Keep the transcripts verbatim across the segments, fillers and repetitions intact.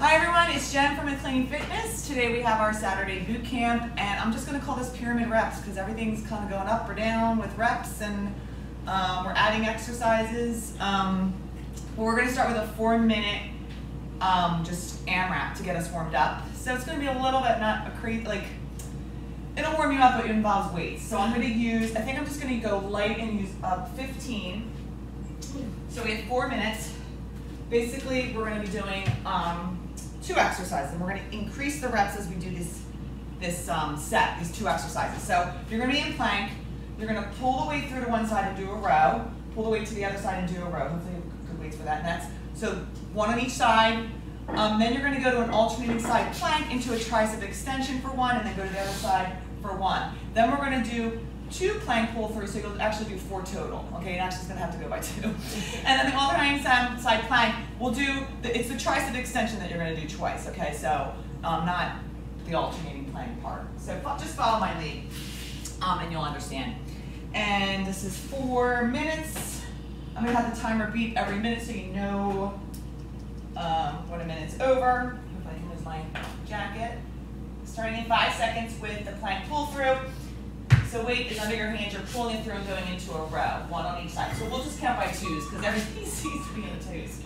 Hi everyone, it's Jen from McLane Fitness. Today we have our Saturday boot camp, and I'm just going to call this pyramid reps because everything's kind of going up or down with reps, and um, we're adding exercises. Um, but we're going to start with a four minute um, just AMRAP to get us warmed up. So it's going to be a little bit, not a crazy, like, it'll warm you up, but it involves weights. So I'm going to use, I think I'm just going to go light and use up fifteen. So we have four minutes. Basically, we're going to be doing um, two exercises, and we're going to increase the reps as we do this this um, set, these two exercises. So you're going to be in plank, you're going to pull the weight through to one side and do a row, pull the weight to the other side and do a row. Hopefully you have good weights for that. And that's, so one on each side, um, then you're going to go to an alternating side plank into a tricep extension for one, and then go to the other side for one. Then we're going to do two plank pull through, so you'll actually do four total. Okay, you're actually gonna have to go by two. And then the alternating side plank, we'll do, the, it's the tricep extension that you're gonna do twice, okay? So um, not the alternating plank part. So just follow my lead um, and you'll understand. And this is four minutes. I'm gonna have the timer beep every minute so you know um, when a minute's over. If I can lose my jacket. Starting in five seconds with the plank pull through. So weight is under your hand, you're pulling it through and going into a row, one on each side. So we'll just count by twos, because everything seems to be in twos.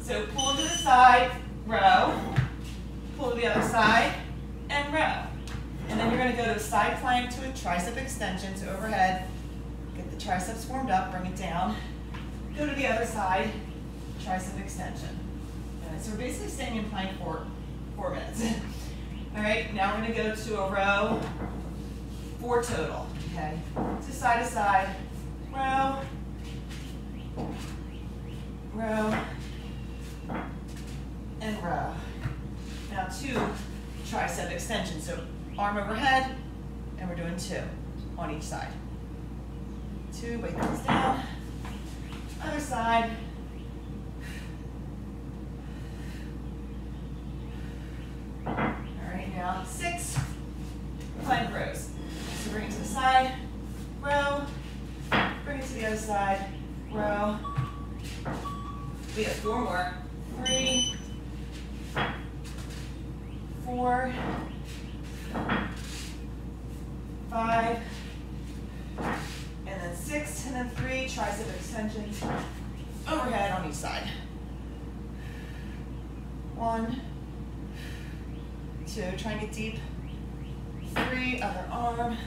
So pull to the side, row, pull to the other side, and row. And then you're gonna go to a side plank to a tricep extension, so overhead, get the triceps warmed up, bring it down, go to the other side, tricep extension. All right, so we're basically staying in plank for four minutes. All right, now we're gonna go to a row, four total, okay? So side to side, row, row, and row. Now two tricep extensions. So arm overhead, and we're doing two on each side. Two, weight comes down, other side. All right, now six, plank rows. So bring it to the side, row, bring it to the other side, row. We have four more. Three, four, five, and then six, and then three tricep extensions overhead on each side. One, two, try and get deep. Three, other arm.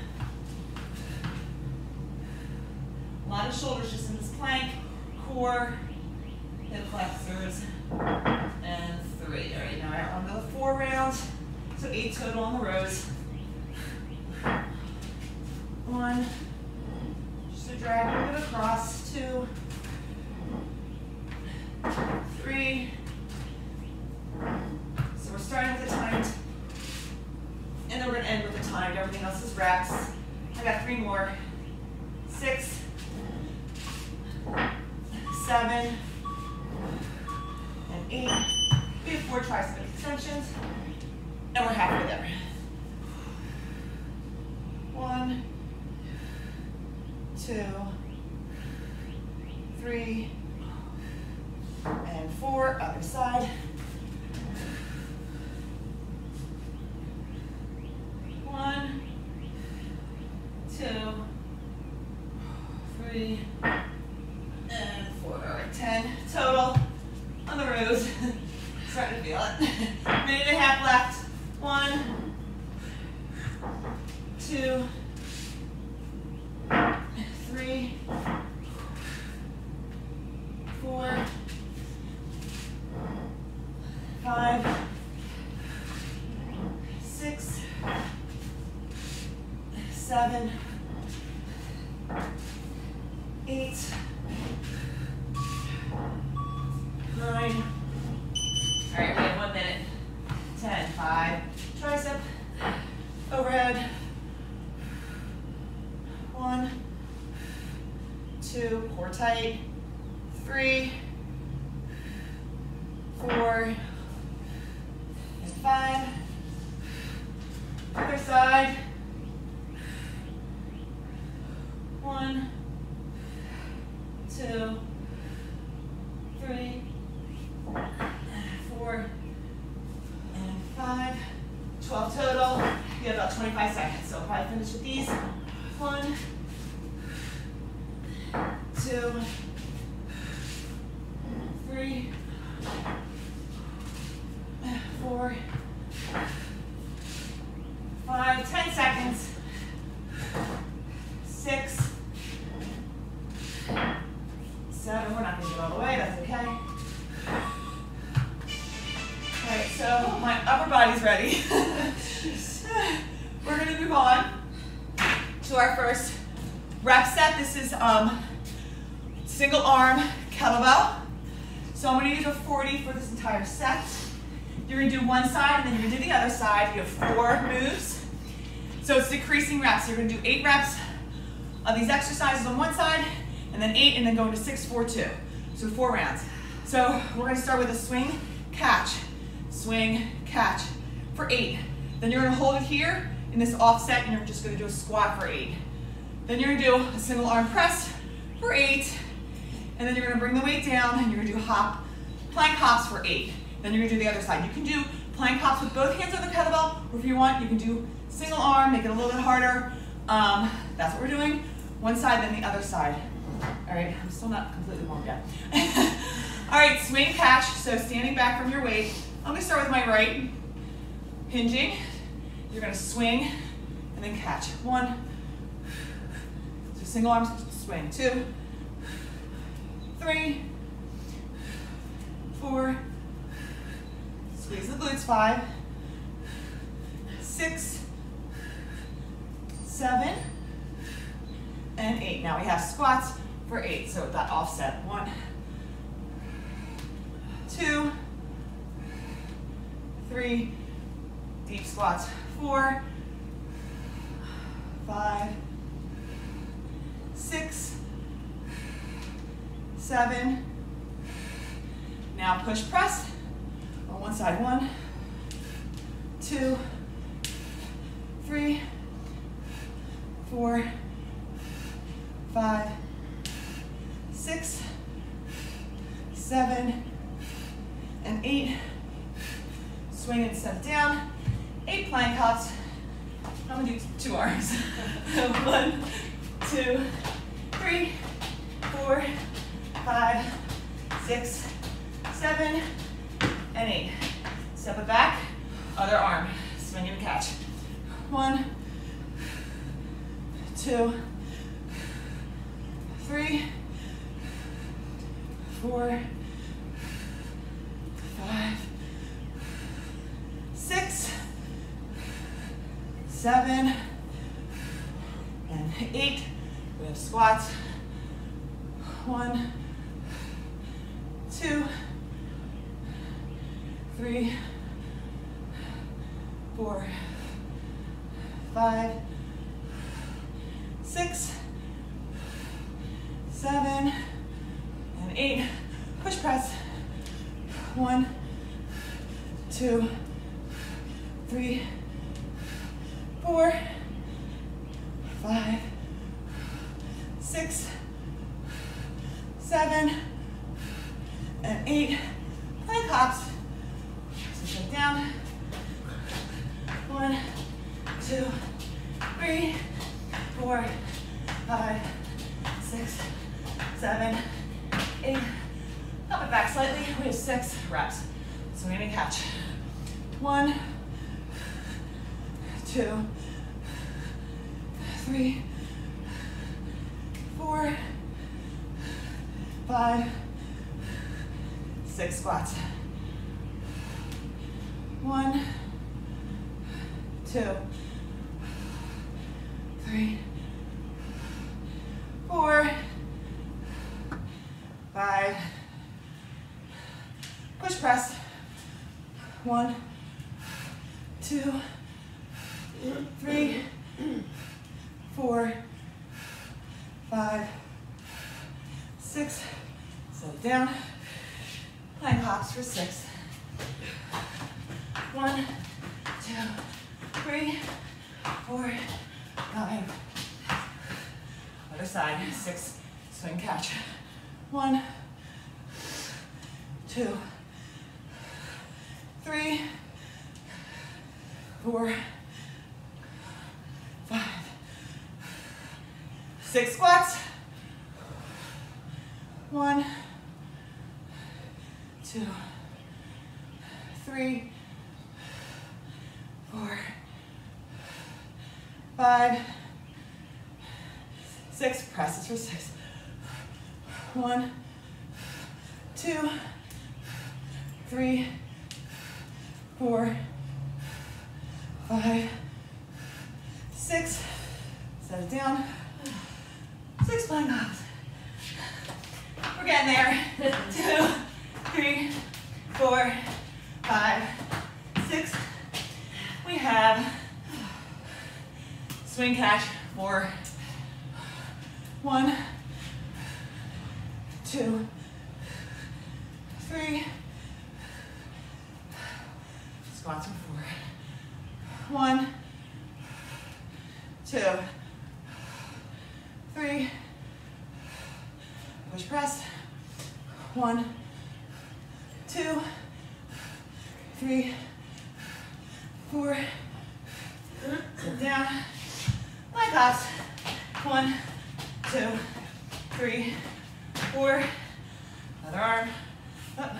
A lot of shoulders just in this plank. Core, hip flexors, and three. All right, now we're on the four rounds. So eight total on the rows. One, just a drag, a little bit across. Two, three. So we're starting with the timed. And then we're going to end with the timed. Everything else is reps. I got three more. Six. Seven. And eight. We have four tricep extensions. And we're halfway there. One. Two. Three. And four. Other side. One, two, three, and four. All right, ten total on the rows. Starting to feel it. Minute and a half left. One, two, three, four, five, six. Seven, eight, nine. All right, we have one minute. Ten, five, tricep, overhead. One, two, core tight. Three, four, and five. Other side. One, two, three, four, about twenty-five seconds. So if I finish with these, one, two, three, four, five, ten seconds, six, seven, we're not going to do it all the way, that's okay. All right, so my upper body's ready. We're going to move on to our first rep set. This is um, single arm kettlebell. So I'm going to use a forty for this entire set. You're going to do one side and then you're going to do the other side. You have four moves. So it's decreasing reps. You're going to do eight reps of these exercises on one side and then eight and then go into six, four, two. So four rounds. So we're going to start with a swing, catch, swing, catch for eight. Then you're going to hold it here in this offset and you're just going to do a squat for eight. Then you're going to do a single arm press for eight. And then you're going to bring the weight down and you're going to do hop, plank hops for eight. Then you're going to do the other side. You can do plank hops with both hands on the kettlebell, or if you want, you can do single arm, make it a little bit harder. Um, that's what we're doing. One side, then the other side. All right, I'm still not completely warmed yet. All right, swing catch. So standing back from your weight. I'm going to start with my right. Hinging. You're going to swing and then catch. One. So single arm swing. Two. Three. Four. Squeeze the glutes, five, six, seven, and eight. Now we have squats for eight, so that offset, one, two, three, deep squats, four, five, six, seven. Now push press. On one side, one, two, three, four, five, six, seven, and eight. Swing and step down. Eight plank hops. I'm gonna do two arms. One, two, three, four, five, six, seven, and eight. Step it back, other arm, swing and catch. One, two, three, four, five, six, seven, and eight. We have squats. One, two, three, four, five, six, seven, and eight. Push press. One, two, three, four, five, six, seven, and eight. Plank hops. Down. One, two, three, four, five, six, seven, eight. Up and back slightly. We have six reps. So we're going to catch. One, two, three, four, five, six squats. One, two, three, four, five. Push press. One, two, three, four, five, six. Slow down. Plank hops for six. One, two, three, four, five. Other side, six, swing catch. One, two, three, four, Six squats. One, two, three, four, five, six. Presses for six. One, two, three, four, five, six. Set it down. Six plank hops. We're getting there. Two, three, four, five, six. We have swing catch four. One, two, three. Squats are four. One, two, three. Push press. One, two, three, four. Sit down. Leg hops. One, two, three, four. Other arm. Up.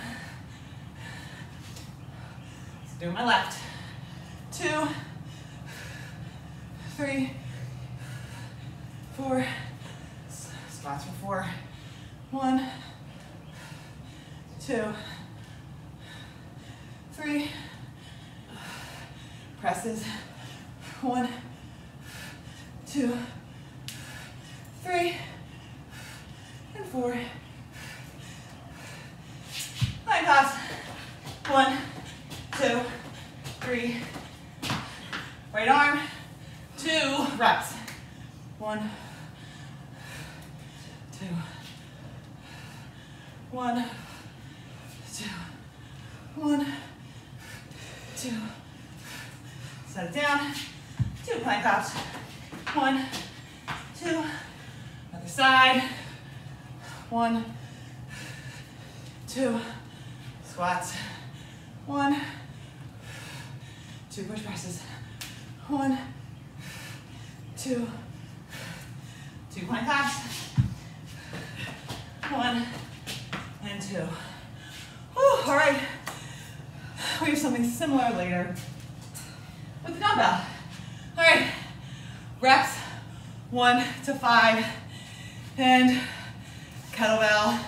Let's do my left. Two, three, four. Squats for four. One, two, three. Presses. One, two, three, and four. Line toss. One, two, three. Right arm. Two reps. One, two. One, two, one, two. Set it down. Two plank hops. One, two. Other side. One, two. Squats. One, two push presses. One, two. Two plank hops. One. And two. Whew, all right. We have something similar later with the dumbbell. All right. Reps one to five. And kettlebell.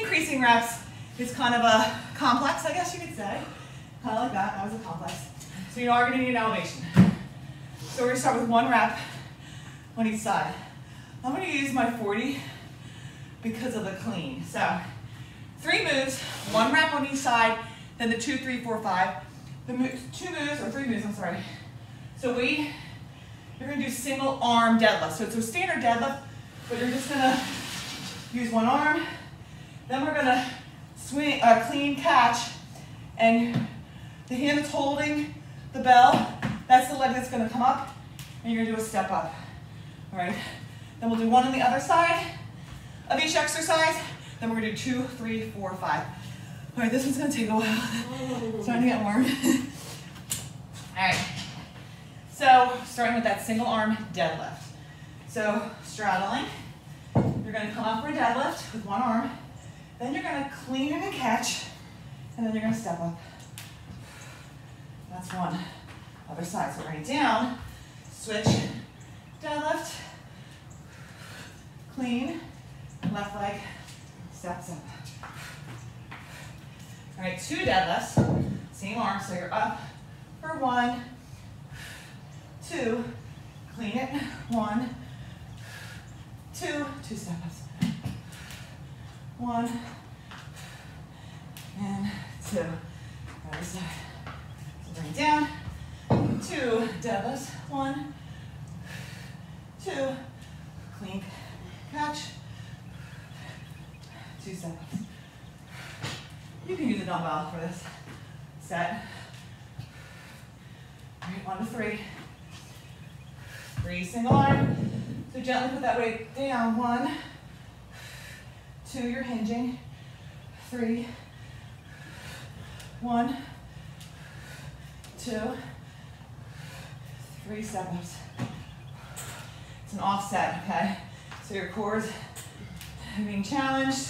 Increasing reps is kind of a complex, I guess you could say. Kind of like that. That was a complex. So you are going to need an elevation. So we're going to start with one rep on each side. I'm going to use my forty because of the clean. So three moves, one rep on each side, then the two, three, four, five. The moves, two moves, or three moves, I'm sorry. So we, you're gonna do single arm deadlift. So it's a standard deadlift, but you're just gonna use one arm. Then we're gonna swing, uh, clean catch, and the hand that's holding the bell, that's the leg that's gonna come up, and you're gonna do a step up, all right? Then we'll do one on the other side of each exercise. Then we're gonna do two, three, four, five. All right, this one's gonna take a while. It's starting to get warm. All right, so starting with that single arm deadlift. So straddling, you're gonna come up for a deadlift with one arm, then you're gonna clean and catch, and then you're gonna step up. That's one. Other side, so right down, switch, deadlift, clean, left leg, steps up. All right, two deadlifts, same arm, so you're up for one, two, clean it, one, two, two step ups, one, and two, other side, so bring it down, two deadlifts, one, two, clean, catch, two step ups. You can use a dumbbell for this set. All right, one to three. Three single arm. So gently put that weight down. One, two, you're hinging. Three, one, two, three step ups. It's an offset, okay? So your core is being challenged.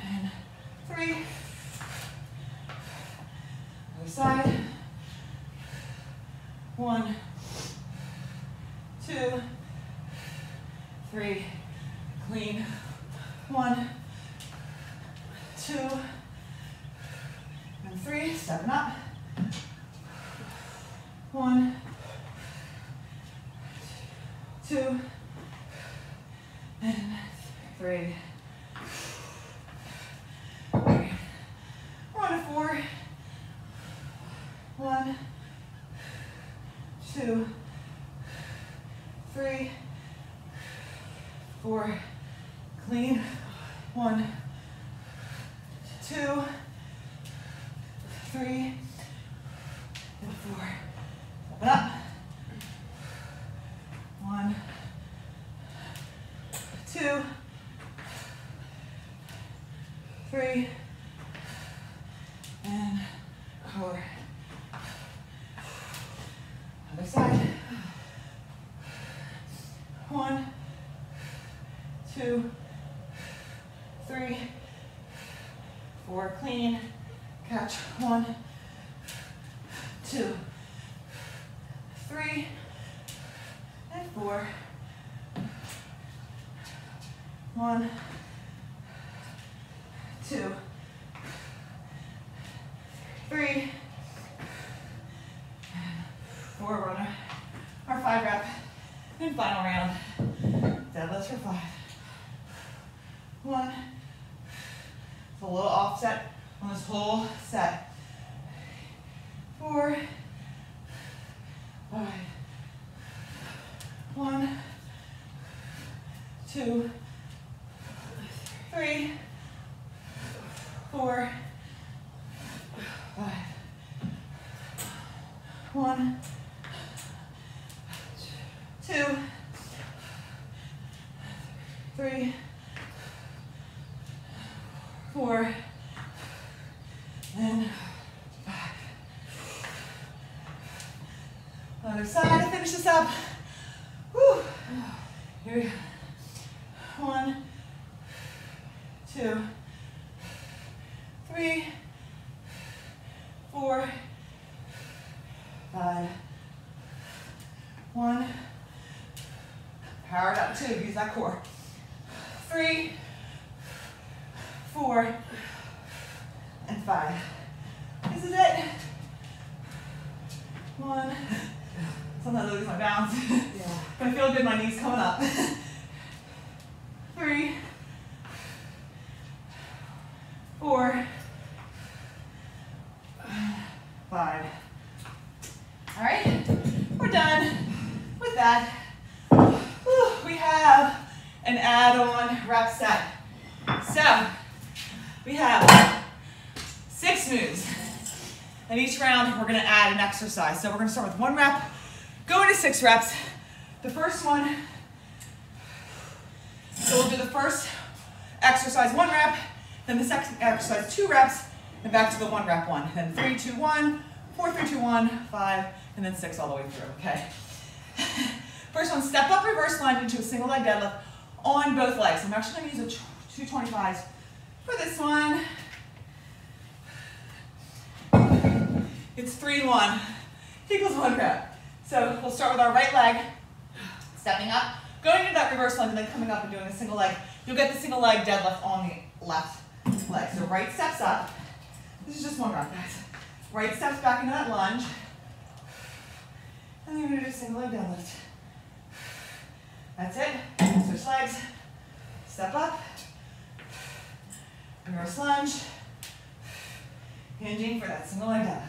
And three. Other side. One, two, three. Clean. One, two, and three. Seven up. One, two, and three. We're on a four. One, two, three, four. Clean. One, two, three, and four. Open up. One, two, three, and four. Other side. One, two, three, four. Clean. Catch. One, two, three, and four. One, two, three, four. We're on our five rep and final round. Deadlifts for five. One. It's a little offset on this whole set. Four. Five. One, two, three, four, five. One, two, three, four, and five. Other side, finish this up. Woo. Here we go. One, two, three, four, five. One. Power it up two. Use that core. Three, four, and five. This is it. One. Sometimes I lose my balance. Yeah. But I feel good, my knees coming up. Three. Four. Five. All right, we're done with that. Whew, we have an add-on rep set. So we have six moves. And each round, we're gonna add an exercise. So we're gonna start with one rep, go into six reps. The first one, so we'll do the first exercise one rep, then the second exercise two reps, and back to the one rep one. Then three, two, one, four, three, two, one, five, and then six all the way through, okay? First one, step up reverse lunge into a single leg deadlift on both legs. I'm actually gonna use a two twenty-five for this one. It's three, one, equals one rep. So we'll start with our right leg, stepping up, going into that reverse lunge, and then coming up and doing a single leg. You'll get the single leg deadlift on the left leg. So right steps up. This is just one rep, guys. Right steps back into that lunge. And then you're gonna do a single leg deadlift. That's it. Switch legs. Step up. Reverse lunge. Hinging for that single leg deadlift.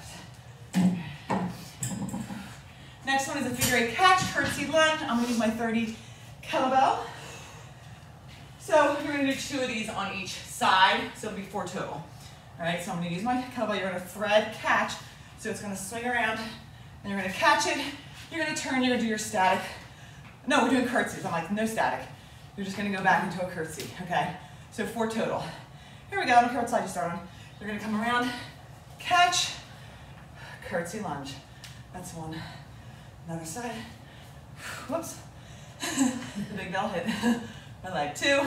Next one is a figure eight catch, curtsy lunge. I'm gonna use my thirty kettlebell. So you're gonna do two of these on each side, so it'll be four total. All right, so I'm gonna use my kettlebell. You're gonna thread catch, so it's gonna swing around, and you're gonna catch it. You're gonna turn, you're gonna do your static. No, we're doing curtsies. I'm like, no static. You're just gonna go back into a curtsy, okay? So four total. Here we go, I don't care what side you start on. You're gonna come around, catch, curtsy lunge. That's one. Another side. Whoops. The big bell hit my leg. Two,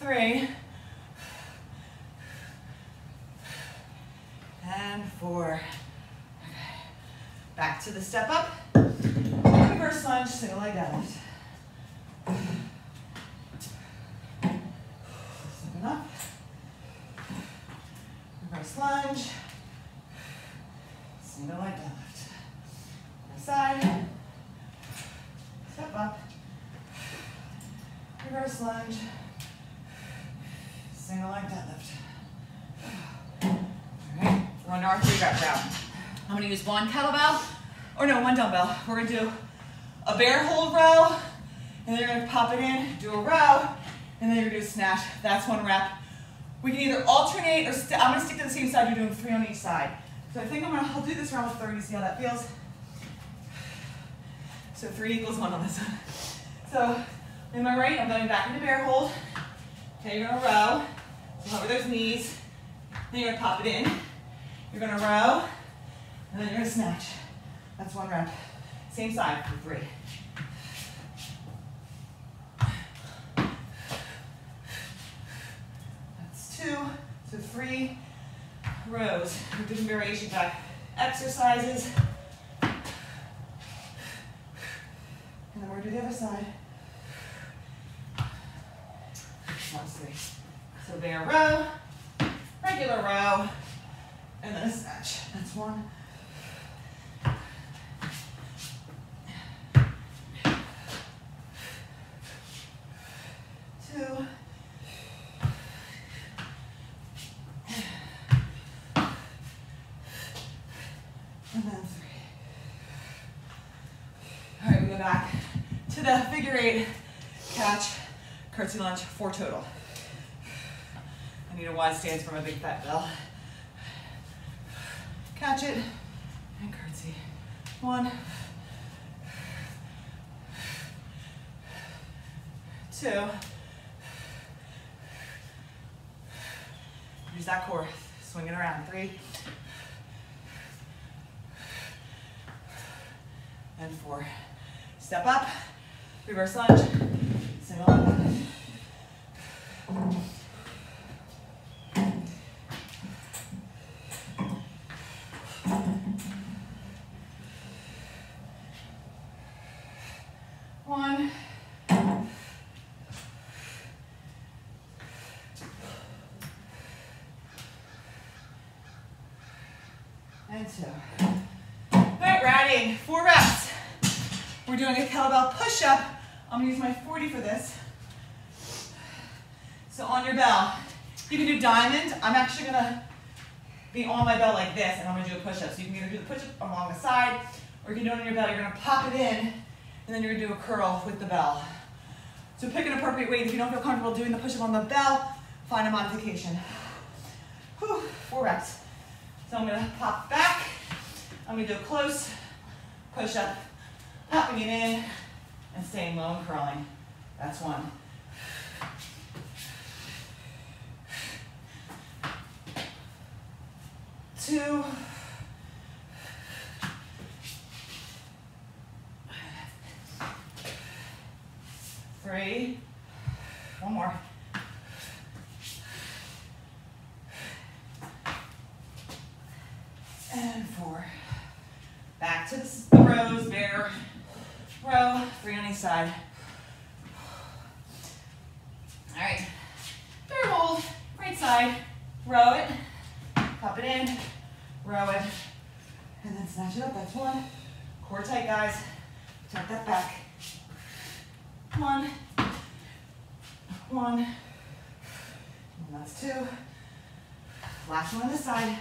three, and four. Okay. Back to the step up. Reverse lunge, single leg deadlift. Stepping up. Reverse lunge, single leg deadlift. Other side. Step up. Reverse lunge, single leg deadlift. We're on our three reps out. I'm gonna use one kettlebell, or no, one dumbbell. We're gonna do a bear hold row, and then you're gonna pop it in, do a row, and then you're gonna do a snatch. That's one rep. We can either alternate, or st I'm gonna stick to the same side. You're doing three on each side. So I think I'm gonna, I'll do this round with thirty, see how that feels. So three equals one on this one. So in my right, I'm going back into bear hold. Okay, you're gonna row, so lower those knees, then you're gonna pop it in. You're gonna row, and then you're gonna snatch. That's one rep. Same side for three. That's two, so three rows. We're doing variation back exercises. And then we're gonna do the other side. One, three. So bear row, regular row, and then a snatch. That's one. Two. And then three. All right, we go back to the figure eight, catch, curtsy lunge, four total. I need a wide stance for my big fat bell. Catch it, and curtsy. One, two. Use that core, swing it around. Three, and four. Step up, reverse lunge, single leg. One, and two. All right, we're adding four reps. We're doing a kettlebell push-up. I'm gonna use my forty for this. So on your bell, you can do diamond. I'm actually gonna be on my bell like this, and I'm gonna do a push-up. So you can either do the push-up along the side, or you can do it on your bell. You're gonna pop it in, and then you're gonna do a curl with the bell. So pick an appropriate weight. If you don't feel comfortable doing the push-up on the bell, find a modification. Whew, four reps. So I'm gonna pop back. I'm gonna do a close push-up, popping it in, and staying low and curling. That's one. Two. Three. One more. And four. Back to the rows, bear row, three on each side. All right. Bear hold, right side, row it, pop it in, row it, and then snatch it up. That's one. Core tight, guys. Tuck that back. One, one, and that's two. Last one on this side.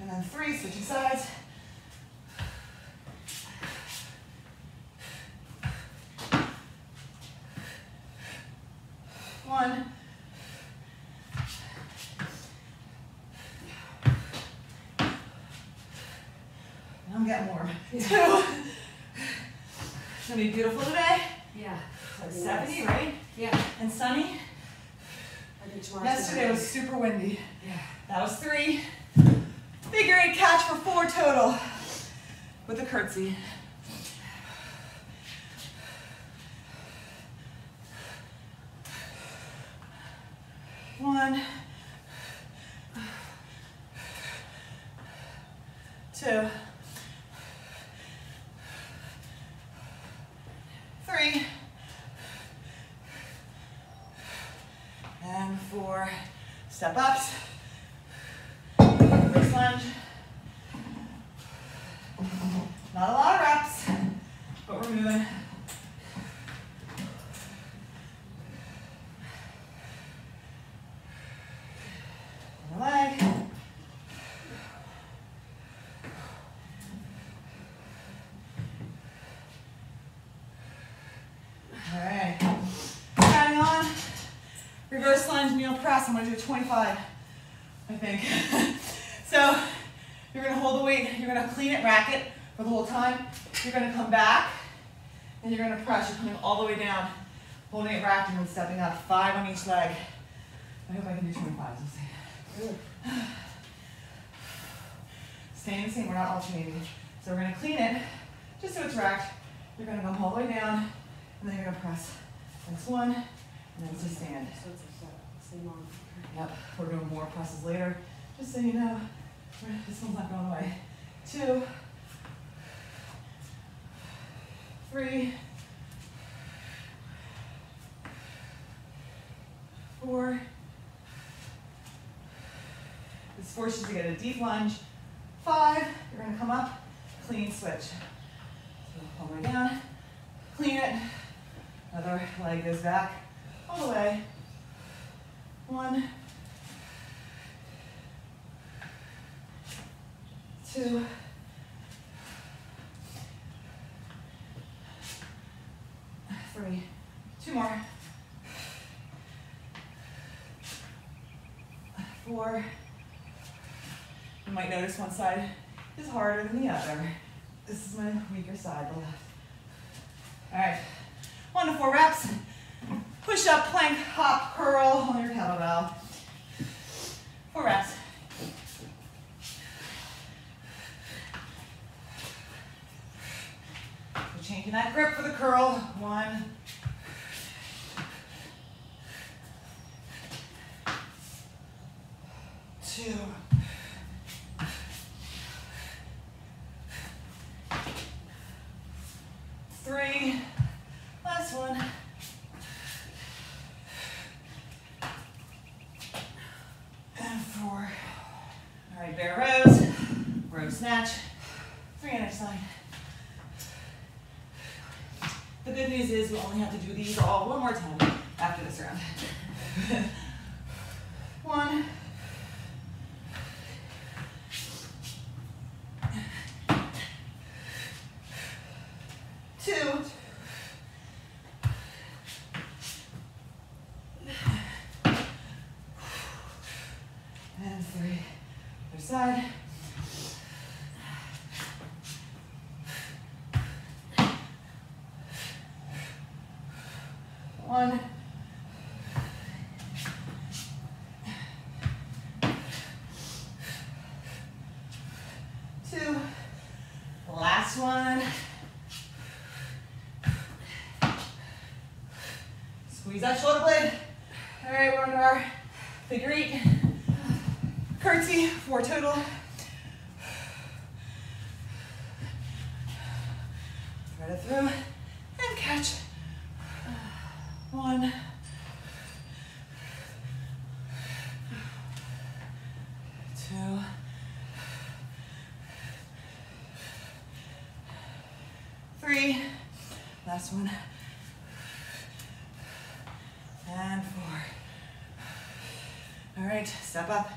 And then three, switching sides. One. I'm getting warm. Yeah. Two. It's gonna be beautiful today. Yeah. It's like seventy, right? Yeah. And sunny. Yesterday was super windy. Yeah. That was three. Figure eight catch for four total with a curtsy. One, two, three, and four. Step ups, wrist lunge. Not a lot of reps, but we're moving. I'm going to do twenty-five, I think. So you're going to hold the weight, you're going to clean it, rack it for the whole time. You're going to come back, and you're going to press. You're coming all the way down, holding it racked, and then stepping up. Five on each leg. I hope I can do twenty-five. We'll see. Staying the same, we're not alternating. So we're going to clean it, just so it's racked. You're going to come all the way down, and then you're going to press. Next one, and then just stand. Yep, we're doing more presses later, just so you know, this one's not going away. Two, three, four. This forces you to get a deep lunge. Five, you're going to come up, clean switch. So all the way down, clean it, another leg goes back, all the way. One, two, three, two more, four. You might notice one side is harder than the other. This is my weaker side, the left. All right, one to four reps. Push up, plank, hop, curl on your kettlebell. Four reps. We're changing that grip for the curl. One, two, three. Last one. Bear rows, row snatch, three on each side. The good news is we only have to do these all one more time after this round. One, two, and three. Other side. One, two, last one. Squeeze that shoulder blade. All right, we're on our figure eight. Curtsy, four total. Thread it through and catch. One, two, three. Last one. And four. All right, step up.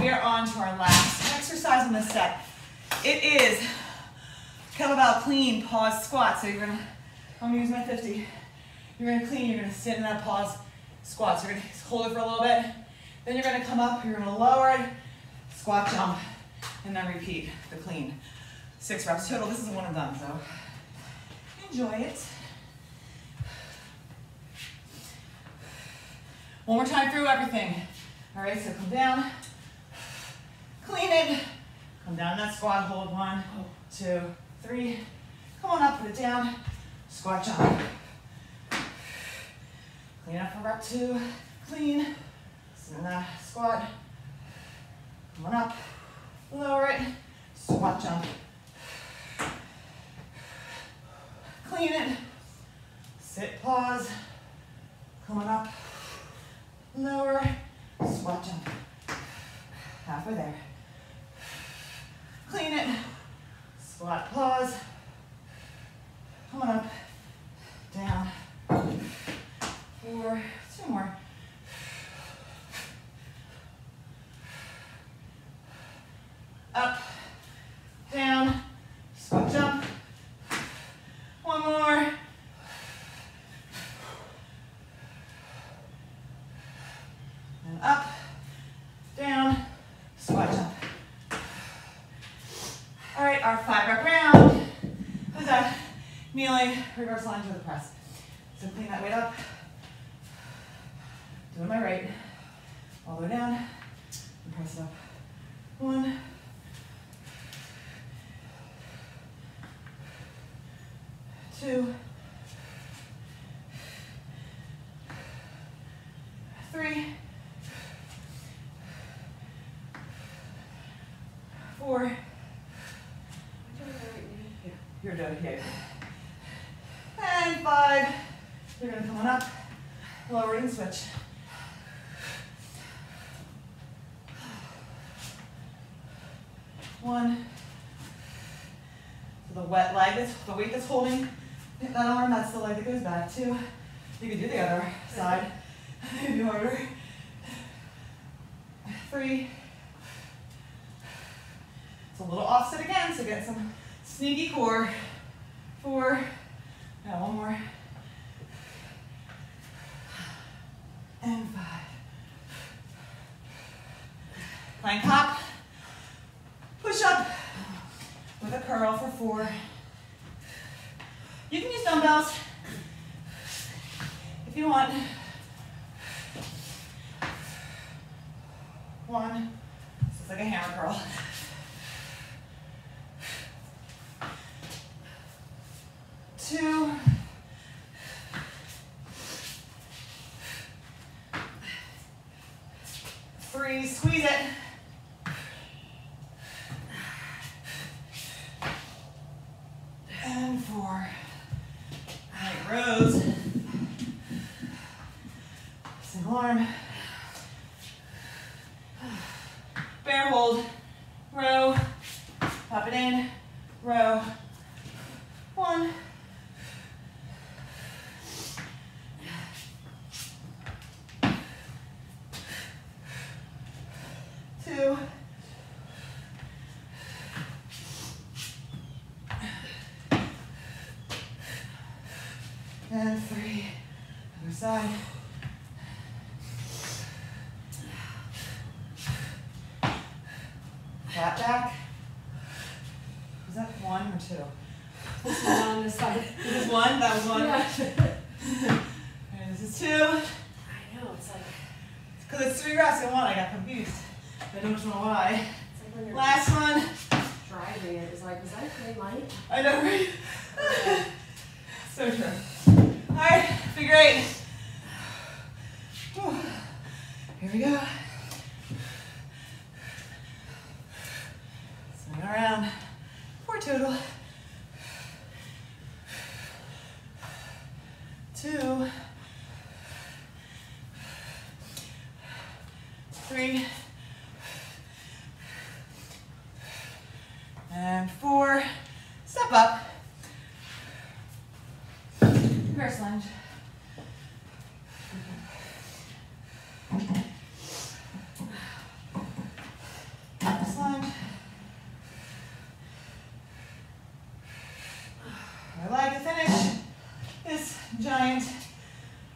We are on to our last exercise on this set. It is Kettlebell clean, pause, squat. So you're gonna, I'm gonna use my fifty. You're gonna clean, you're gonna sit in that pause, squat. So you're gonna hold it for a little bit. Then you're gonna come up, you're gonna lower it, squat, jump, and then repeat the clean. Six reps total, this is a one and done, so enjoy it. One more time through everything. All right, so come down, clean it, come down in that squat, hold one, two, three, come on up, put it down, squat, jump. Clean up for rep two, clean, sit in that squat, come on up, lower it, squat, jump. Clean it, sit, pause, come on up, lower, squat, jump. Halfway there. Clean it, squat, pause, come on up, down, four, two more. Up, down, squat, jump. One more. And up, down, squat, jump. All right, our five rep round. Who's that? Kneeling, reverse lunge with a press. So clean that weight up. Doing my right. All the way down, and press up. One. Two, three, four. You're done here. And five. You're gonna come on up, lower it and switch. One. So the wet leg is the weight that's holding that arm, that's the leg that goes back too. You can do the other side, maybe harder. Three. It's a little offset again, so get some sneaky core. Four. Now one more. And five. Plank hop. Push up with a curl for four. You can use dumbbells if you want. One, it's like a hammer curl. Two, three, squeeze it. And four. Rows, single arm, bear hold, row, pop it in, row, one, two, and three, other side. Flat back. Was that one or two? This is one on this side. This is one? That was one? Yeah. And this is two. I know, it's like... Because it's, it's three reps in one, I got confused. I don't know why. Like last one. Driving it, it's like, was that a clay light? I know, right? So true. All right, figure eight. Whew. Here we go. Swing around. Four total. Two. Three. And four. Step up. Reverse lunge. Reverse lunge.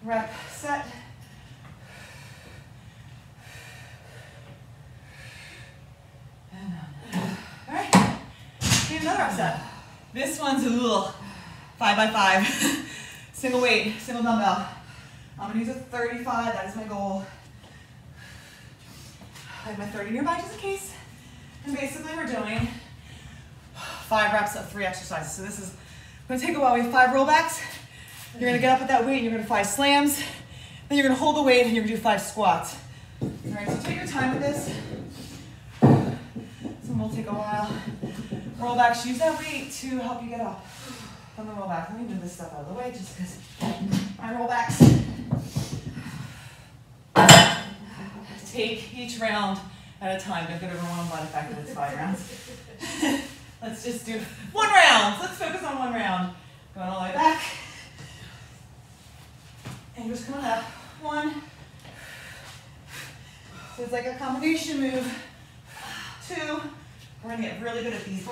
rep, set. And all right, do another rep set. This one's a little five by five. Single weight, single dumbbell. I'm gonna use a thirty-five, that is my goal. I have my thirty nearby just in case. And basically we're doing five reps of three exercises. So this is gonna take a while. We have five rollbacks. You're gonna get up at that weight and you're gonna do five slams. Then you're gonna hold the weight and you're gonna do five squats. All right, so take your time with this. This one will take a while. Rollbacks, use that weight to help you get up from the rollback. Let me move this stuff out of the way just because my rollbacks. Take each round at a time. Don't get overwhelmed by the fact that it's five rounds. Let's just do one round. Let's focus on one round. Going all the way back. And just coming up. One. So it's like a combination move. Two. We're going to get really good at these.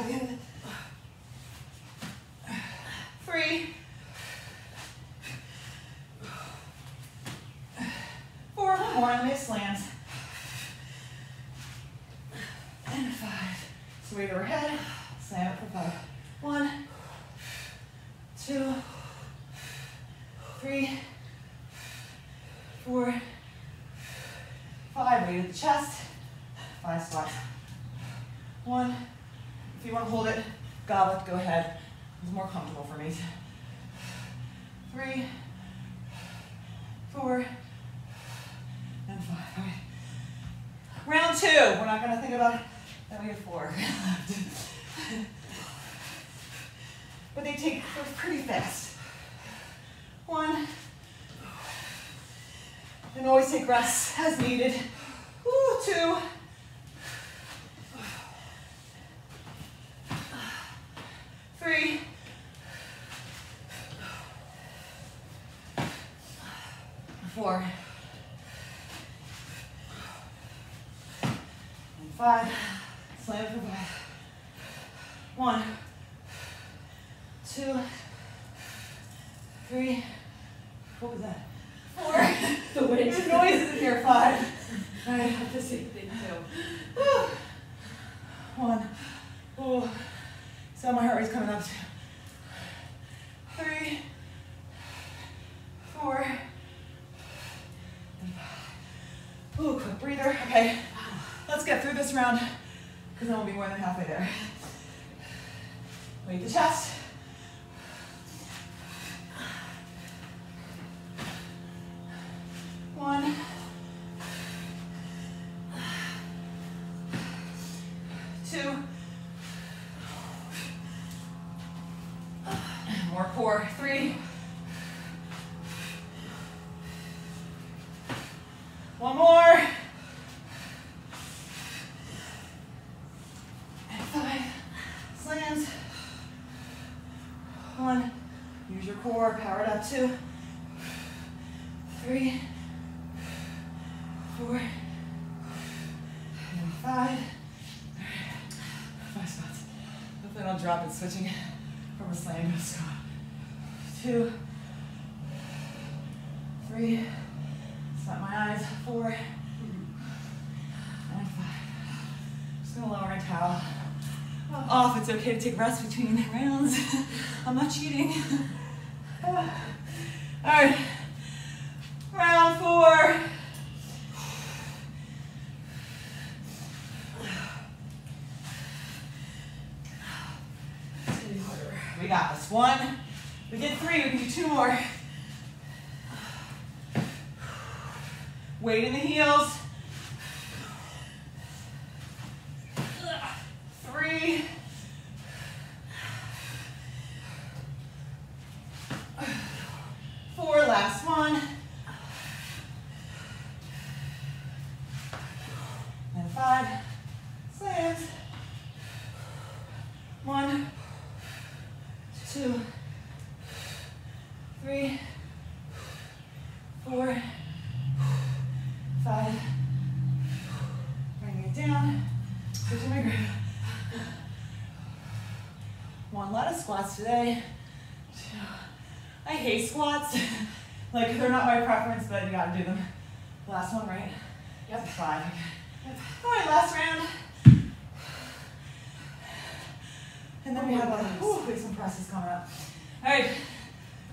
Three. Four. One more. And they slams. And five. So weight overhead. Slam it for five. One. Two. Three. Four, five, weight of the chest, five squats. One, if you want to hold it, goblet, go ahead. It's more comfortable for me. Three, four, and five. All right. Round two, we're not going to think about it. Then we have four left. But they take pretty fast. One. And always take rests as needed. Ooh, two. Three. Four. And five. Slam for five. One. Two. Three. What was that? Four. The wind. There's noises in here. Five. I have the same thing too. Woo. One. Ooh. So my heart rate's coming up too. Three. Four. And five. Ooh, quick breather. Okay. Let's get through this round because I won't be more than halfway there. Weight the chest. One, two, more core, three, one more, and five, slams, one, use your core, power it up, two, three, four, and five. Five spots. Hopefully I don't drop it, switching from a slam to a squat. Two, three, slap my eyes, four, and five. Just gonna lower my towel off. It's okay to take rests between rounds. I'm not cheating. All right, round four. We got this. One. We did three. We can do two more. Weight in the heels. Three. Four. Last one. And five. Slams. One. Two, three, four, five. Bring it down. Switch my grip. One lot of squats today. Two. I hate squats. Like, they're not my preference, but you gotta do them. Last one, right? Yep. Five. Okay. Yep. All right, last round. And then oh, we have a, whew, we have some presses coming up. All right,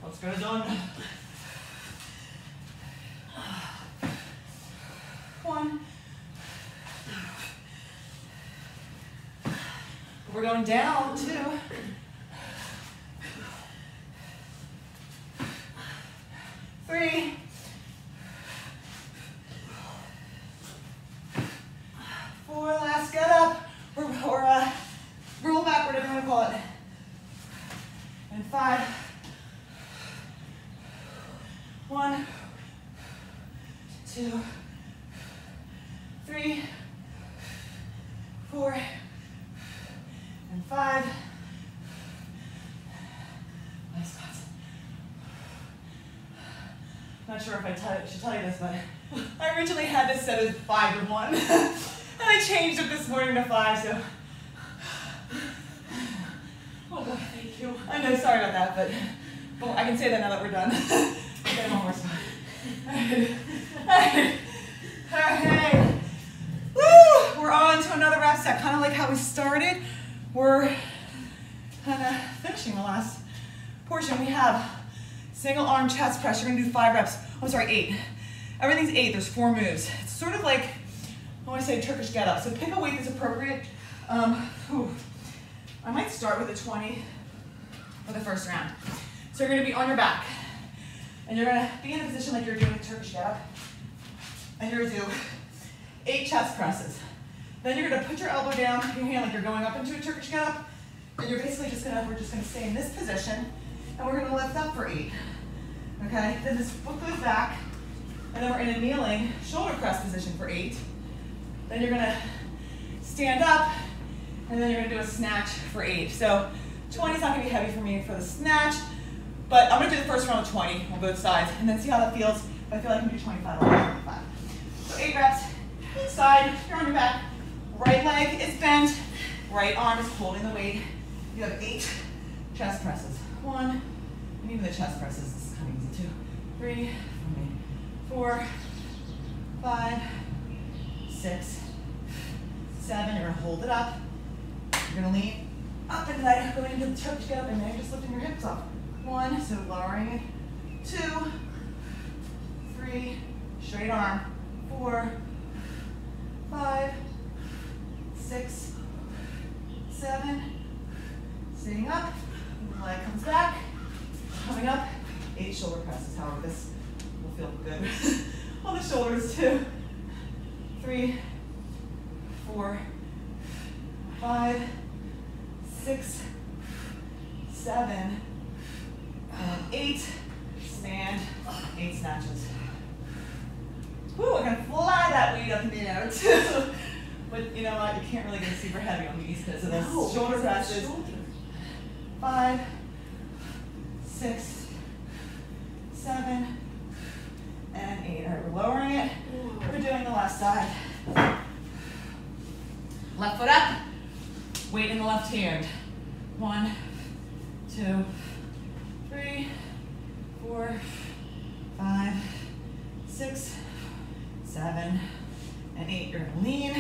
let's go to done. One. We're going down, two. Three. Four, last get up, or, or uh, roll back, whatever you want to call it. And five. One, two, three, four, and five. Nice spots. I'm not sure if I tell, should tell you this, but I originally had this set as five to one, and I changed it this morning to five, so. Oh, God, thank you. I know, sorry about that, but well, I can say that now that we're done. Okay, one more spot. All right. All right. All right. Woo! We're on to another rep set, kind of like how we started. We're kind of finishing the last portion. We have single arm chest press. You're gonna do five reps. I'm sorry, eight. Everything's eight, there's four moves. It's sort of like, I wanna say Turkish get up. So pick a weight that's appropriate. Um, I might start with a twenty for the first round. So you're gonna be on your back and you're gonna be in a position like you're doing a Turkish get up. And you're gonna do eight chest presses. Then you're gonna put your elbow down, your hand like you're going up into a Turkish get up, and you're basically just gonna, we're just gonna stay in this position, and we're gonna lift up for eight, okay? Then this foot goes back, and then we're in a kneeling shoulder press position for eight. Then you're gonna stand up, and then you're gonna do a snatch for eight. So twenty is not gonna be heavy for me for the snatch, but I'm gonna do the first round of twenty on both sides, and then see how that feels. If I feel like I can do twenty-five, I'll do twenty-five. So eight reps, each side, you're on your back. Right leg is bent, right arm is holding the weight. You have eight chest presses. One, and even the chest presses, this is kind of easy too. Three, four, five, six, seven. You're gonna hold it up. You're gonna lean up into that, going into the Turkish get up, and then you're just lifting your hips up. One, so lowering it. Two, three, straight arm. Four, five, six, seven, sitting up, the leg comes back, coming up, eight shoulder presses, however this will feel good on the shoulders. Two, three, four, five, six, seven, and eight, stand, eight snatches. Woo, I'm gonna fly that weight up and out too. But you know what, you can't really get super heavy on the East Coast, so those no, shoulder presses. Shoulder. Five, six, seven, and eight. All right, we're lowering it. We're doing the left side. Left foot up, weight in the left hand. One, two, three, four, five, six, seven, and eight. You're gonna lean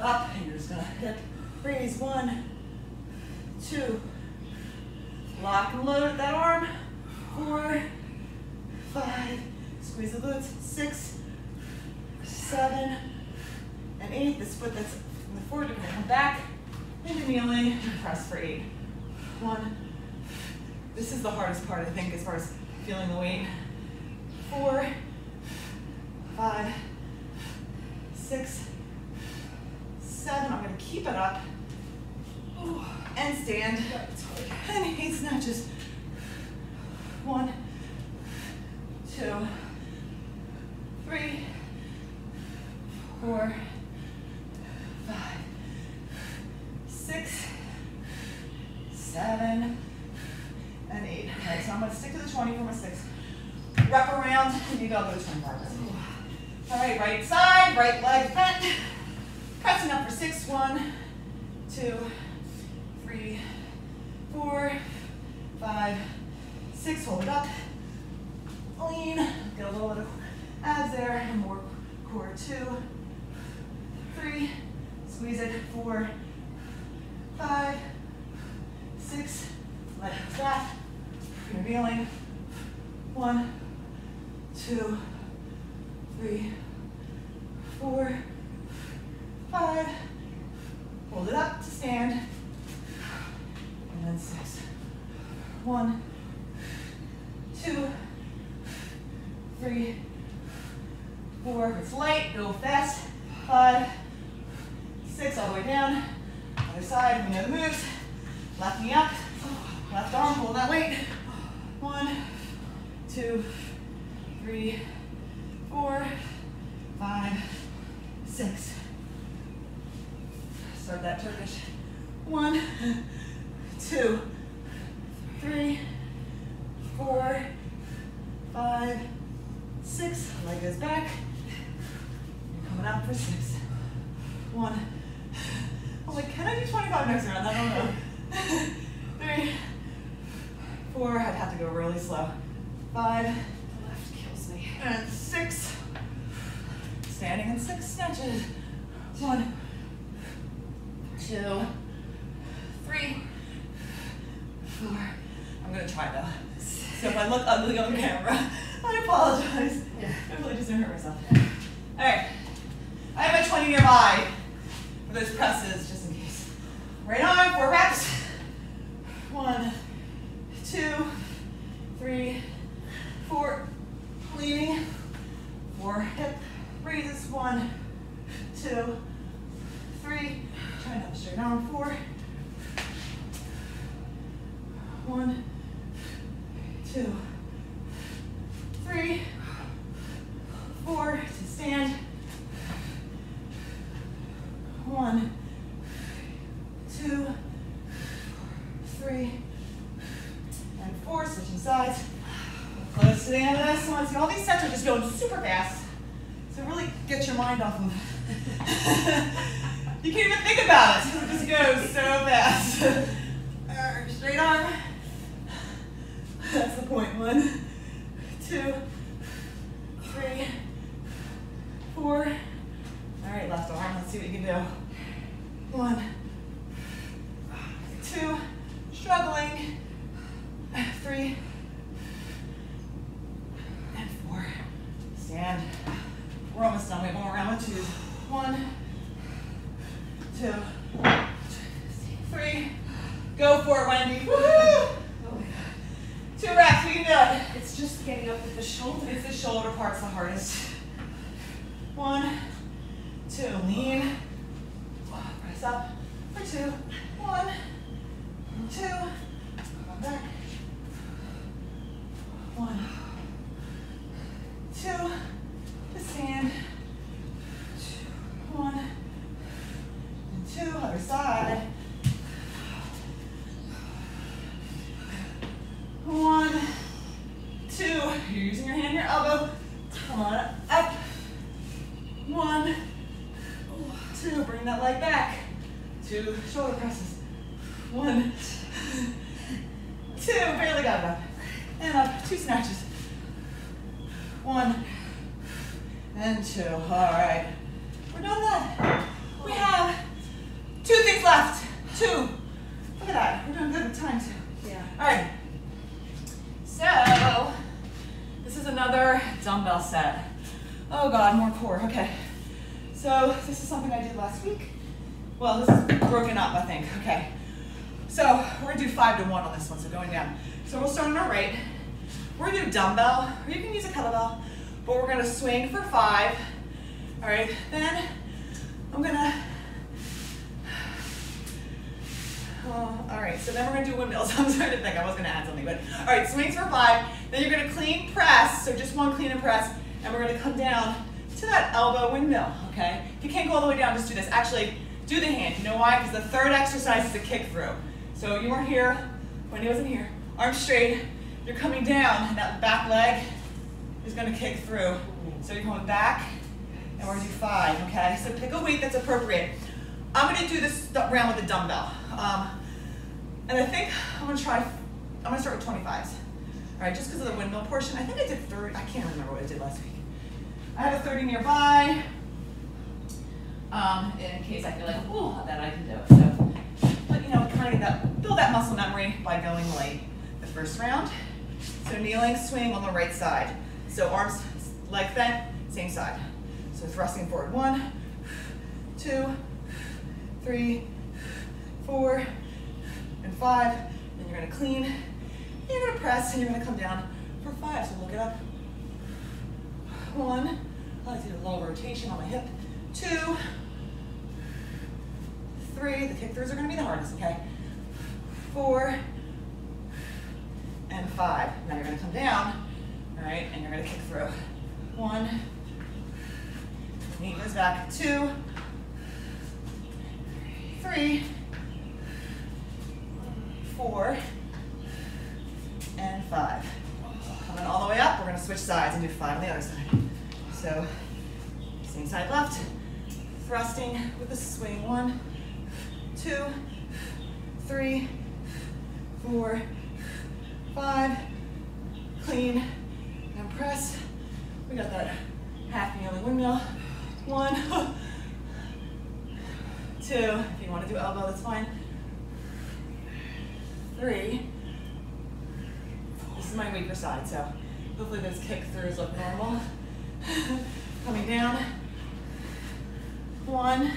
up, and you're just gonna hip raise. One, two, lock and load that arm. Four, five, squeeze the glutes. Six, seven, and eight. This foot that's in the forward, you're gonna come back into kneeling and press for eight. One, this is the hardest part, I think, as far as feeling the weight. Four, five, six, seven. I'm gonna keep it up. Ooh, and stand. And eight snatches. One, two, three, four, five, six, seven, and eight. All right, so I'm gonna stick to the twenty for my six. Wrap around, and you go to the twenty-five. All right, right side, right leg bent. Pressing up for six. One, two, three, four, five, six. Hold it up. and more core. Two, three, squeeze it, four, five, six, let it back, revealing, one, two, three, four, five, hold it up to stand, and then six, one, two, three, four, if it's light, go fast, five, six, all the way down, other side, we know the moves, left knee up, left arm, hold that weight, one, two, three, four, five, six, start that Turkish, one, two, three, four, five, six, leg goes back, you're coming out for six, one, I'm like, can I do twenty-five next round? I don't know, three, four, I'd have to go really slow, five, the left kills me, and six, standing in six snatches, one, two, three, four, I'm gonna try though, so if I look ugly on camera, I apologize. Yeah. I really just didn't hurt myself. Yeah. All right. I have a twenty nearby for those presses, just in case. Right on, four reps. One, two, three, four, leaning, four hip raises. One, two, three, try another straight arm, four. One, two, three, four, to stand, one, two, three, and four, switching sides, close to the end of this one. See, all these sets are just going super fast, so really get your mind off of them. You can't even think about it, because it just goes so fast. All right, straight arm, that's the point, one, two, three, four. All right, left arm, let's see what you can do. One, two, struggling, three, and four. Stand. We're almost done, we have one more round with twos. One, two, three. Go for it, Wendy. Woo-hoo! Two reps, we can do it. It's just getting up with the shoulder. It's the shoulder part's the hardest. One, two, lean. Press up for two. One, two, come back. One, two, to stand. One, and two, other side. One, two, you're using your hand, your elbow, come on up, one, two, bring that leg back, two, shoulder presses, one, two, barely got it up, and up, two snatches, one, and two, all right, we're done that, we have two things left, two, look at that, we're doing good with time too, yeah, all right. So, this is another dumbbell set. Oh God, more core, okay. So, this is something I did last week. Well, this is broken up, I think, okay. So, we're gonna do five to one on this one, so going down. So we'll start on our right. We're gonna do dumbbell, or you can use a kettlebell, but we're gonna swing for five. All right, then I'm gonna, oh, all right, so then we're going to do windmills. I'm starting to think I was going to add something, but all right, swings for five. Then you're going to clean press, so just one clean and press, and we're going to come down to that elbow windmill, okay? If you can't go all the way down, just do this. Actually, do the hand. You know why? Because the third exercise is a kick through. So you weren't here, Wendy wasn't here. Arms straight, you're coming down, and that back leg is going to kick through. So you're going back, and we're going to do five, okay? So pick a weight that's appropriate. I'm going to do this round with a dumbbell. Um, and I think I'm going to try, I'm going to start with twenty-fives. All right, just because of the windmill portion. I think I did thirty, I can't remember what I did last week. I have a thirty nearby um, in case I feel like, ooh, that I can do it. So, but you know, kind of that, build that muscle memory by going late the first round. So kneeling, swing on the right side. So arms like that, same side. So thrusting forward, one, two, three, four, and five. Then you're gonna clean, and you're gonna press, and you're gonna come down for five. So look it up. One, I like to do a little rotation on my hip. Two, three, the kick throughs are gonna be the hardest, okay? Four, and five. Now you're gonna come down, all right, and you're gonna kick through. One, knee goes back. Two, three, four, and five. Coming all the way up, we're gonna switch sides and do five on the other side. So, same side left, thrusting with the swing. One, two, three, four, five, clean, and press. We got that half kneeling windmill. One, two, if you wanna do elbow, that's fine. Three, this is my weaker side, so hopefully those kick throughs look normal. Coming down. One,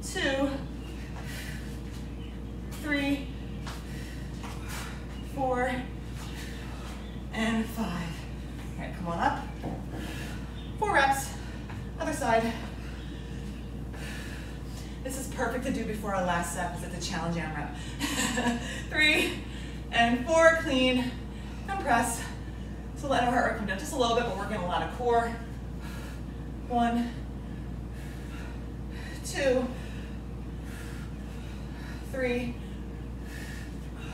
two, three, four, and five. All right, come on up. Four reps, other side. This is perfect to do before our last set because it's a challenge AMRAP. Three and four, clean and press. So let our heart rate come down just a little bit, but we're working a lot of core. One, two, three,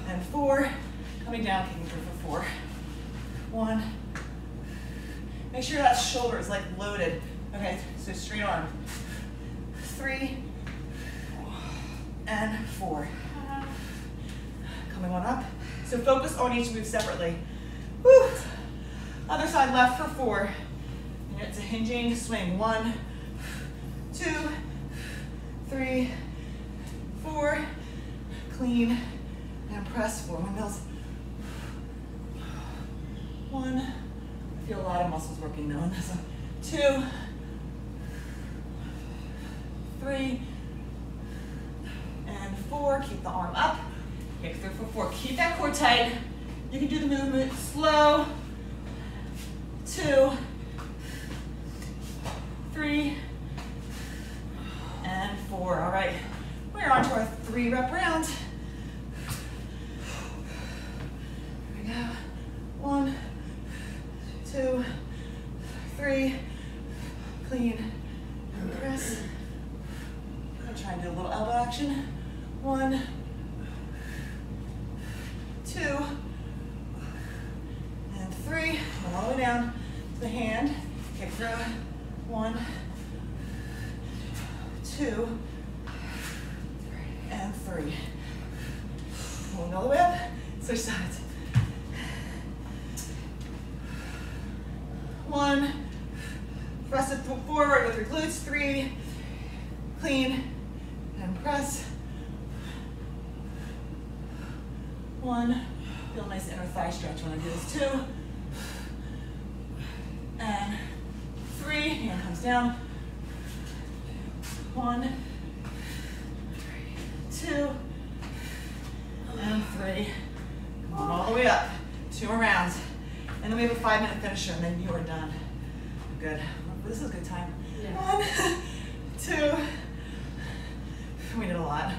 and four. Coming down, kicking through for four. One. Make sure that shoulder is like loaded. Okay, so straight arm. Three, and four. Coming on up. So focus on each move separately. Woo. Other side left for four. And it's a hinging swing. One, two, three, four. Clean and press. Four windmills. One. I feel a lot of muscles working now on this one. Two, three, and four. Keep the arm up. Kick through for four. Keep that core tight. You can do the movement slow. Two, three, and four. All right, we're on to our three rep round. Here we go. One, two, three, clean, and press. I'm gonna try and do a little elbow action. One, two, and three. Come all the way down to the hand. Kick through. One, two, and three. Moving all the way up. Switch sides. One. Press it forward with your glutes. Three. Clean and press. One. Feel a nice inner thigh stretch when I do this. Two. And three. Hand comes down. One. Two. And three. Come all the way up. Two more rounds. And then we have a five minute finisher and then you are done. Good. This is a good time. Yeah. One. Two. We did a lot.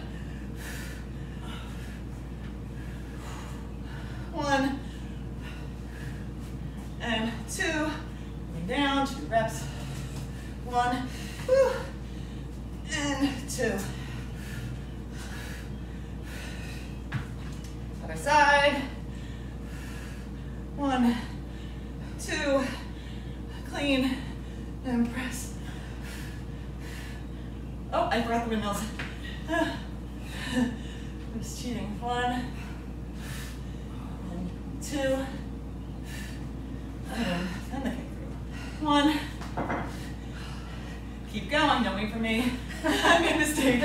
One, and two, coming down, two reps. One, whew, and two. Other side. One, two, clean, and press. Oh, I forgot the windmills. I was cheating. One, two, and the kick. Come on. Keep going, don't wait for me. I made a mistake.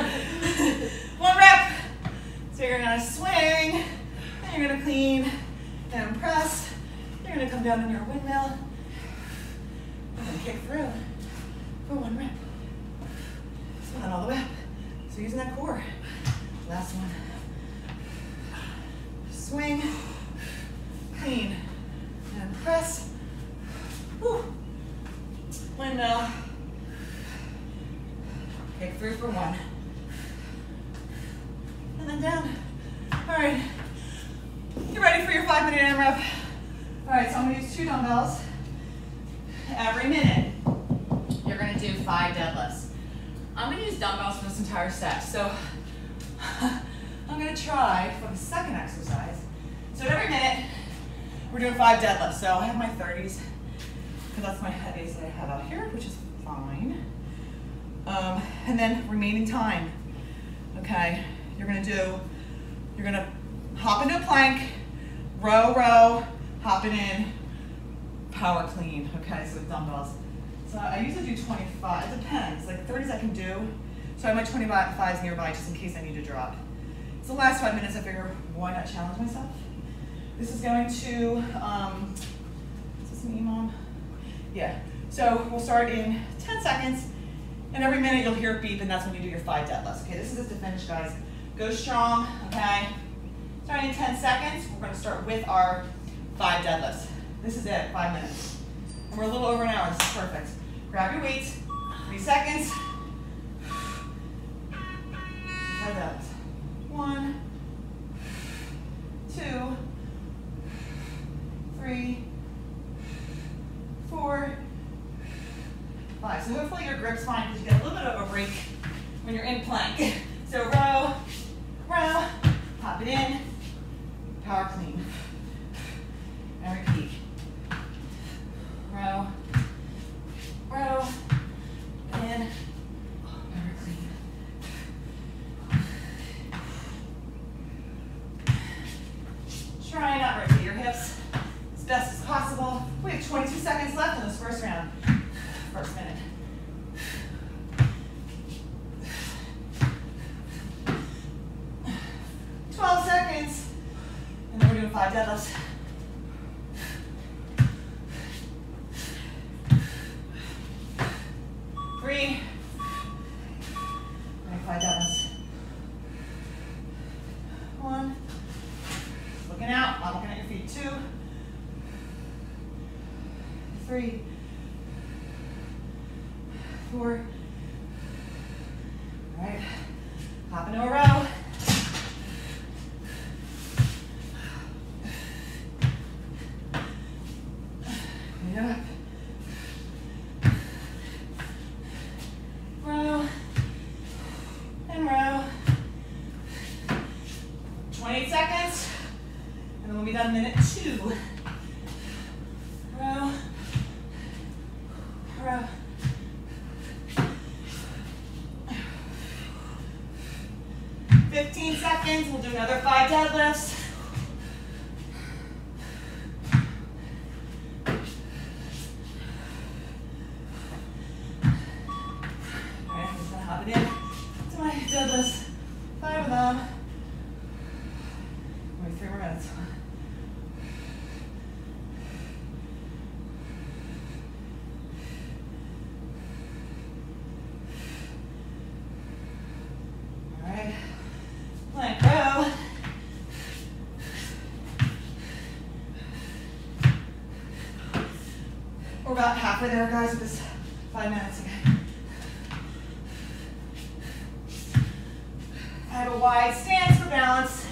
One rep. So you're gonna swing, then you're gonna clean, then press. You're gonna come down in your windmill, and then kick through for one rep. So not all the way up. So using that core. Last one. Swing, clean, and press. Woo. Windmill. Kick through for one. And then down. All right. Get ready for your five minute AMRAP. All right, so I'm gonna use two dumbbells. Every minute, you're gonna do five deadlifts. I'm gonna use dumbbells for this entire set. So I'm gonna try for the second exercise. So at every minute, we're doing five deadlifts. So I have my thirties, because that's my heaviest that I have out here, which is fine. Um, and then remaining time, okay? You're gonna do, you're gonna hop into a plank, row, row, hop it in, power clean, okay, so with dumbbells. So I usually do twenty-five, it depends, like thirties I can do, so I have my twenty-fives nearby just in case I need to drop. So the last five minutes I figure, why not challenge myself? This is going to, um, is this an E M O M? Yeah, so we'll start in ten seconds, and every minute you'll hear it beep, and that's when you do your five deadlifts. Okay, this is just to finish, guys. Go strong, okay? Starting in ten seconds, we're gonna start with our five deadlifts. This is it, five minutes. And we're a little over an hour, this is perfect. Grab your weights, three seconds. Five deadlifts. One, two, three, four, five. So hopefully your grip's fine because you get a little bit of a break when you're in plank. So row, row, pop it in, power clean, and repeat. Row, row, in, power clean. Try not to rotate your hips as best as possible. We have twenty-two seconds left in this first round. First minute. twelve seconds. And then we're doing five deadlifts. Three. And five deadlifts. One. Looking out. I'm looking at your feet. Two. Three. Four. All right, hop into a row. Clean it up. Row and row. twenty-eight seconds, and then we'll be done minute two. Row, row. fifteen seconds, we'll do another five deadlifts. All right, I'm just gonna hop it in to my deadlifts. Five of them. Wait, three more minutes. We're about halfway there, guys, with this five minutes. Okay. I have a wide stance for balance.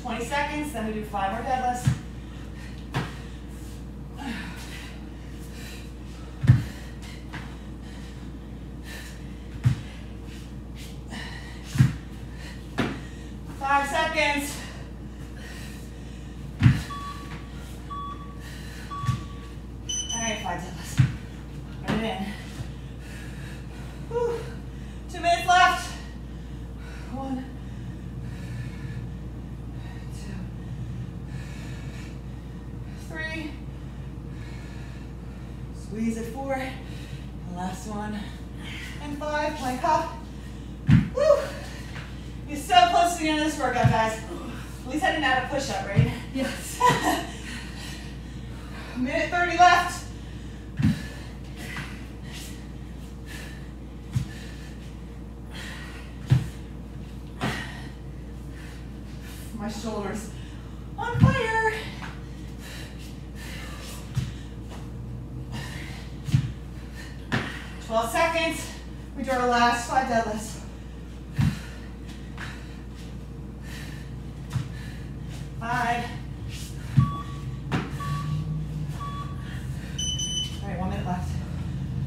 twenty seconds, then we do five more deadlifts. Five seconds. All right, five deadlifts. Put it in. Whew. Two minutes left. One, to the end of this workout, guys. At least I didn't add a push-up, right? Yes. minute thirty left. My shoulders on fire. twelve seconds. We do our last five deadlifts. Five. All right, one minute left.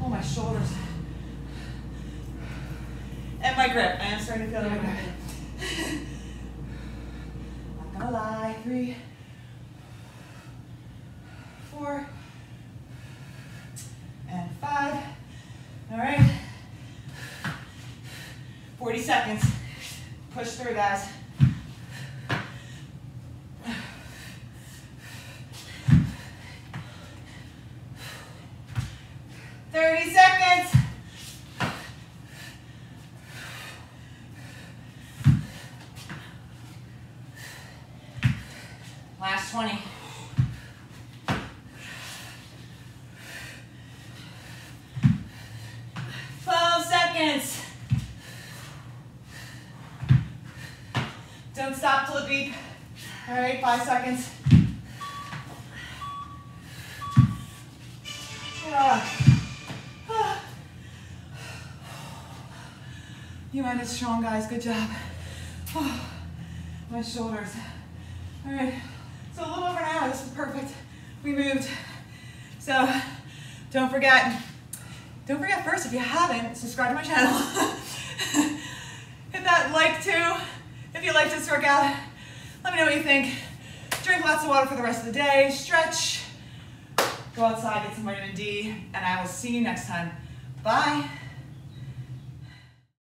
Oh, my shoulders. And my grip. I am starting to feel my grip. Not gonna lie. Three. Four. And five. All right. forty seconds. Push through, guys. thirty seconds. Last twenty. twelve seconds. Don't stop till it beep. All right, five seconds. Yeah. You ended strong, guys. Good job. Oh, my shoulders. All right. So a little over an hour. This is perfect. We moved. So don't forget. Don't forget first, if you haven't, subscribe to my channel. Hit that like too. If you liked this workout, let me know what you think. Drink lots of water for the rest of the day. Stretch. Go outside, get some vitamin D, and I will see you next time. Bye.